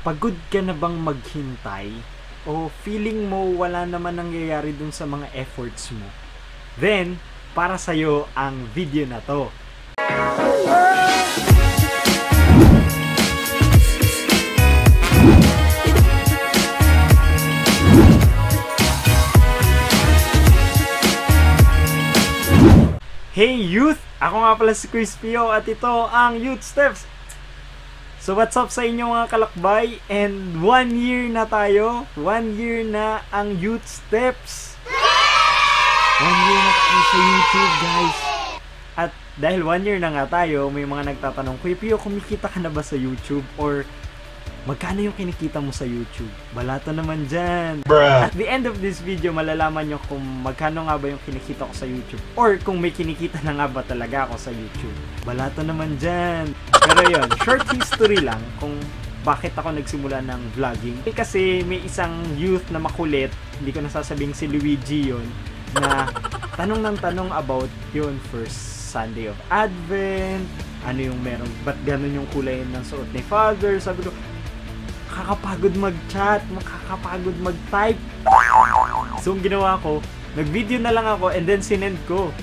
Pagod ka na bang maghintay? O feeling mo wala naman nangyayari dun sa mga efforts mo? Then, para sa'yo ang video na to. Hey Youth! Ako nga pala si Kuys Pio at ito ang Youth Steps! So what's up sa inyo mga kalakbay? And 1 year na tayo. 1 year na ang Youth Steps. 1 year na tayo sa YouTube guys. At dahil 1 year na nga tayo, may mga nagtatanong, Kuya Pio, kumikita ka na ba sa YouTube? Or magkano yung kinikita mo sa YouTube? Balato naman dyan. Bruh. At the end of this video, malalaman nyo kung magkano nga ba yung kinikita ko sa YouTube. Or kung may kinikita na nga ba talaga ako sa YouTube. Balato naman dyan. Pero yun, short history lang kung bakit ako nagsimula ng vlogging. Kasi may isang youth na makulit, hindi ko nasasabing si Luigi yun, na tanong ng tanong about yun, first Sunday of Advent, ano yung meron, ba't ganun yung kulay ng suot ni Father, sabi ko, makakapagod mag-chat, makakapagod mag-type. So, ang ginawa ko, nag-video na lang ako and then sinend ko.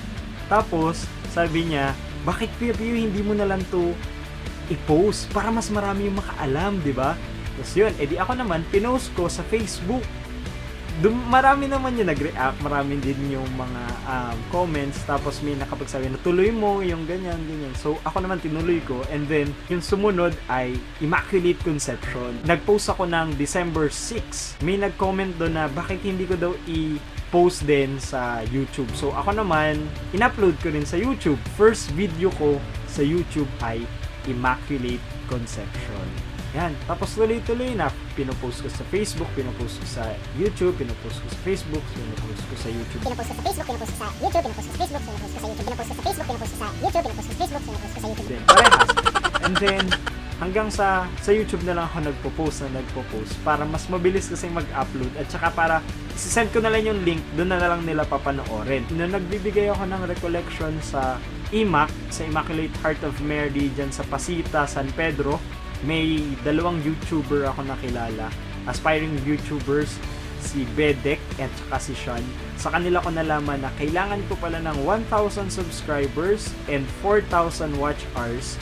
Tapos, sabi niya, bakit Pio hindi mo na lang to i-post para mas marami yung makaalam, diba? Tapos yun, edi ako naman, pinost ko sa Facebook. Marami naman yung nag-react, marami din yung mga comments, tapos may nakapagsabi na tuloy mo, yung ganyan, ganyan. So, ako naman tinuloy ko, and then, yung sumunod ay Immaculate Conception. Nag-post ako ng December 6. May nag-comment doon na bakit hindi ko daw i-post din sa YouTube. So, ako naman, in-upload ko rin sa YouTube. First video ko sa YouTube ay Immaculate Conception. Yan. Tapos tuloy-tuloy na, pinupost ko sa Facebook, pinupost ko sa YouTube, pinupost ko sa Facebook, pinupost ko sa YouTube. Pinupost ko sa Facebook, pinupost ko sa YouTube, pinupost ko sa Facebook, pinupost ko sa YouTube, pinupost ko sa Facebook, pinupost ko sa YouTube, pinupost ko sa Facebook, pinupost ko sa YouTube. Then, parehas. And then, hanggang sa YouTube na lang ako nagpo-post para mas mabilis kasi mag-upload at saka para isisend ko na lang yung link, doon na lang nila papanoorin. Noong nagbibigay ako ng recollection sa EMAC, sa Immaculate Heart of Mary, dyan sa Pasita, San Pedro, may dalawang YouTuber ako nakilala, aspiring YouTubers, si Bedek at saka si Sean. Sa kanila ko nalaman na kailangan ko pala ng 1,000 subscribers and 4,000 watch hours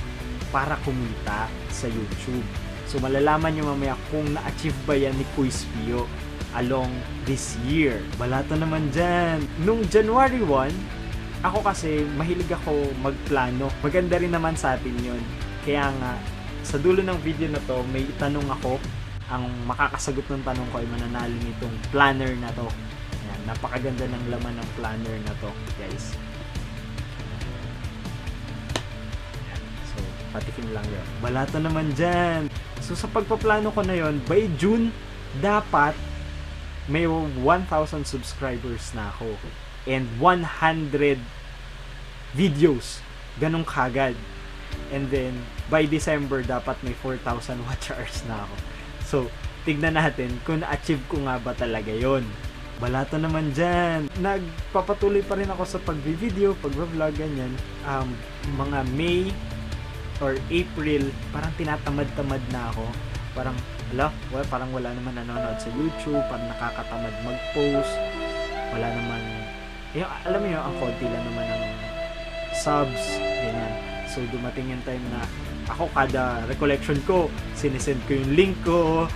para kumita sa YouTube. So malalaman nyo mamaya kung na-achieve ba yan ni Kuys Pio along this year. Balato naman dyan! Nung January 1, ako kasi mahilig ako magplano. Maganda rin naman sa atin yun. Kaya nga, sa dulo ng video na to, may itanong ako. Ang makakasagot ng tanong ko ay mananalo nitong planner na to. Ayan, napakaganda ng laman ng planner na to, guys. Ayan, so, patikin lang yun. Balato naman dyan! So, sa pagpaplano ko na yon, by June, dapat may 1,000 subscribers na ako. And 100 videos. Ganong kagad. And then, by December, dapat may 4,000 watch hours na ako. So, tignan natin kung na-achieve ko nga ba talaga yon. Balato naman dyan. Nagpapatuloy pa rin ako sa pag-video, pag-vlog, ganyan. Mga May or April, parang tinatamad-tamad na ako. Parang, ala, well, parang wala naman nanonood sa YouTube, parang nakakatamad mag-post. Wala naman, yung, alam mo yun, ang konti lang naman ng subs, ganyan. So, dumating yung time na ako kada recollection ko, sinisend ko yung link ko,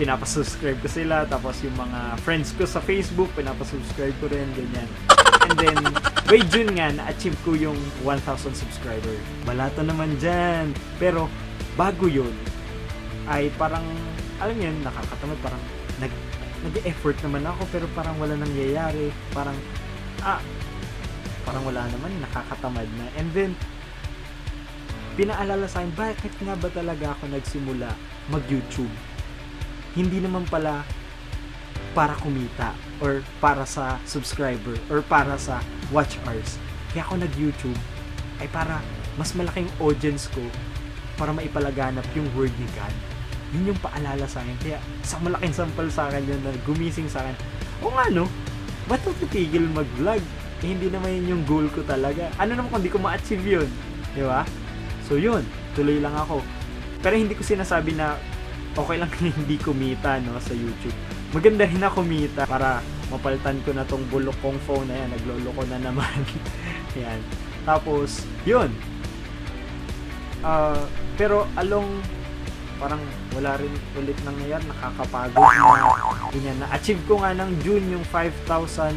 pinapasubscribe ko sila, tapos yung mga friends ko sa Facebook, pinapasubscribe ko rin, ganyan. And then, by June nga, na-achieve ko yung 1,000 subscriber. Balato naman dyan. Pero, bago yun, ay parang, alam yun, nakakatamad, parang nag-effort naman ako, pero parang wala nangyayari. Parang wala naman, nakakatamad na. And then, pinaalala sa akin, bakit nga ba talaga ako nagsimula mag-YouTube? Hindi naman pala para kumita or para sa subscriber or para sa watch hours. Kaya ako nag-YouTube ay para mas malaking audience ko, para maipalaganap yung word ni God. Yun yung paalala sa akin. Kaya sa malaking sampal sa akin yun na gumising sa akin. O nga no, ba't titigil mag-vlog? Eh, hindi naman yun yung goal ko talaga. Ano naman kung di ko ma-achieve yun? Di ba? So yun, tuloy lang ako. Pero hindi ko sinasabi na okay lang hindi kumita, no, sa YouTube. Maganda rin na kumita para mapalitan ko na tong bulok kong phone na yan. Nagloloko na naman. Ayan. Tapos, yun. Pero along, parang wala rin ulit nangyayari. Nakakapagod na. Ganyan na. Achieve ko nga ng June yung 5,000.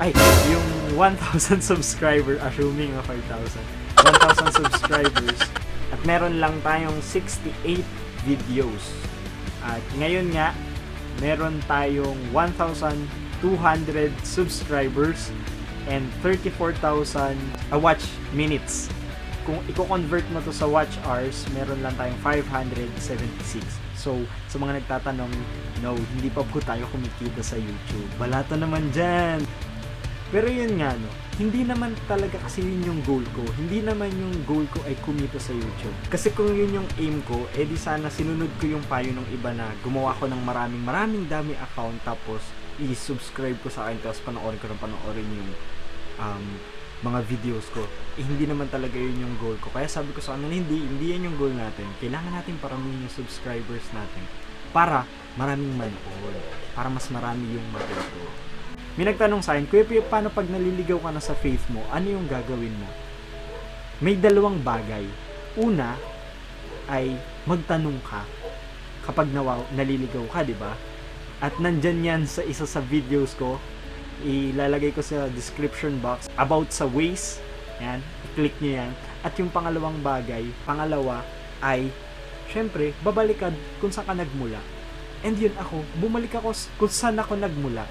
Ay, yung 1,000 subscriber. Assuming na 5,000. 1,000 subscribers. At meron lang tayong 68 videos. At ngayon nga, meron tayong 1,200 subscribers and 34,000 watch minutes. Kung i-convert mo to sa watch hours, meron lang tayong 576. So, sa mga nagtatanong, no, hindi pa po tayo kumikita sa YouTube. Balata naman dyan! Pero yun nga, no, hindi naman talaga kasi yun yung goal ko. Hindi naman yung goal ko ay kumita sa YouTube. Kasi kung yun yung aim ko, edi sana sinunod ko yung payo ng iba na gumawa ko ng maraming dami account, tapos i-subscribe ko sa akin, tapos panoorin ko ng panoorin yung mga videos ko. Eh, hindi naman talaga yun yung goal ko. Kaya sabi ko sa akin, hindi yan yung goal natin. Kailangan natin paramihin yung subscribers natin para maraming manood. Para mas marami yung matuto. May nagtanong sa akin, Kuya Pio, paano pag naliligaw ka na sa faith mo, ano yung gagawin mo? May dalawang bagay. Una, ay magtanong ka kapag naliligaw ka, di ba? At nandyan yan sa isa sa videos ko. Ilalagay ko sa description box about sa ways. Yan, i-click nyo yan. At yung pangalawang bagay, pangalawa ay, syempre, babalikad kung saan ka nagmula. And yun ako, bumalik ako kung saan ako nagmula.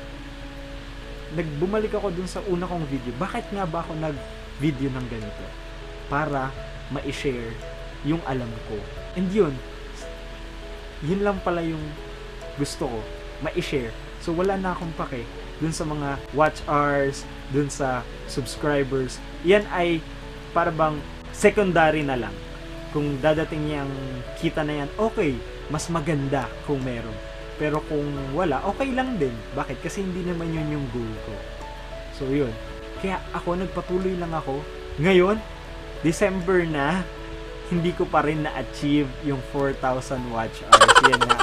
Nagbumalik ako dun sa una kong video. Bakit nga ba ako nag-video ng ganito? Para ma-share yung alam ko. And yun, yun lang pala yung gusto ko, ma-share. So wala na akong pake dun sa mga watch hours, dun sa subscribers. Yan ay para bang secondary na lang. Kung dadating yung kita na yan, okay, mas maganda kung meron. Pero kung wala, okay lang din. Bakit? Kasi hindi naman yun yung goal ko. So, yun. Kaya ako, nagpatuloy lang ako. Ngayon, December na, hindi ko pa rin na-achieve yung 4,000 watch hours. Yan na,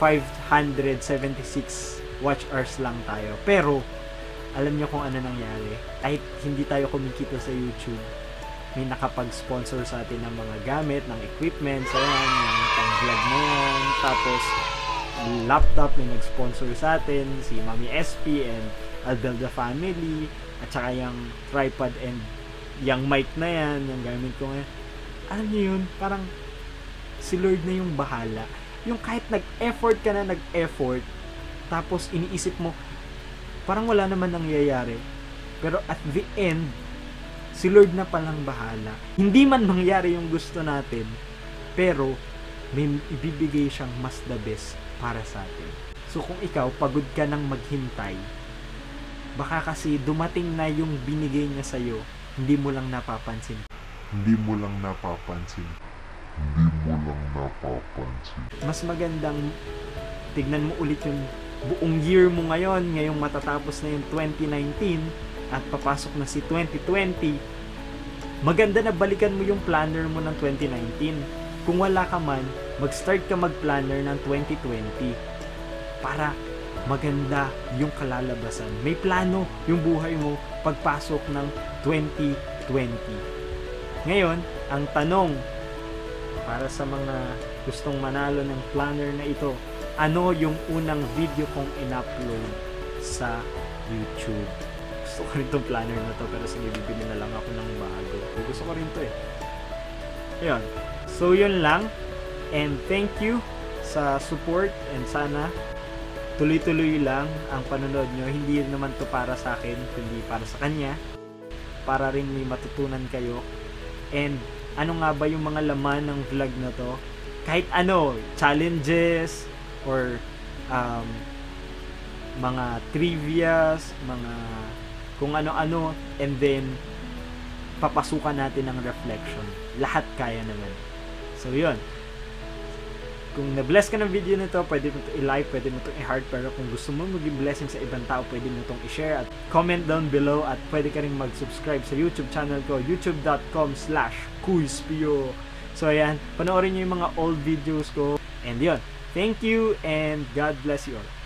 576 watch hours lang tayo. Pero, alam niyo kung ano nangyari. Kahit hindi tayo kumikita sa YouTube, may nakapag-sponsor sa atin ng mga gamit, ng equipment, so yan, yung pang-vlog na yan. Tapos, laptop na nag-sponsor sa atin, si Mami SP and Adel the family, at saka yung tripod and yung mic na yan, yung gamit ko ngayon. Alam niyo yun, parang si Lord na yung bahala. Yung kahit nag-effort ka na, tapos iniisip mo, parang wala naman nangyayari. Pero at the end, si Lord na palang bahala. Hindi man mangyari yung gusto natin, pero may ibibigay siyang mas the best para sa atin. So kung ikaw pagod ka ng maghintay, baka kasi dumating na yung binigay niya sa iyo, hindi mo lang napapansin. Mas magandang tignan mo ulit yung buong year mo ngayon, ngayong matatapos na yung 2019 at papasok na si 2020. Maganda na balikan mo yung planner mo ng 2019. Kung wala ka man, mag-start ka mag-planner ng 2020 para maganda yung kalalabasan. May plano yung buhay mo pagpasok ng 2020. Ngayon, ang tanong para sa mga gustong manalo ng planner na ito, ano yung unang video kong in-upload sa YouTube? Gusto ko rin itong planner na to, pero sige, bibili na lang ako ng bago. Gusto ko rin to eh. Ayan. So, yun lang. And thank you sa support. And sana, tuloy-tuloy lang ang panonood nyo. Hindi naman to para sa akin, kundi para sa kanya. Para rin may matutunan kayo. And ano nga ba yung mga laman ng vlog na to? Kahit ano, challenges, or mga trivias, mga kung ano-ano. And then, papasukan natin ng reflection. Lahat kaya naman. So, yun. Kung na-bless ka ng video nito, pwede mo ito i-like, pwede mo ito i-heart. Pero kung gusto mo maging blessing sa ibang tao, pwede mo itong i-share at comment down below. At pwede ka rin mag-subscribe sa YouTube channel ko, youtube.com/Kuys Pio. So ayan, panoorin nyo yung mga old videos ko. And yun, thank you and God bless you all.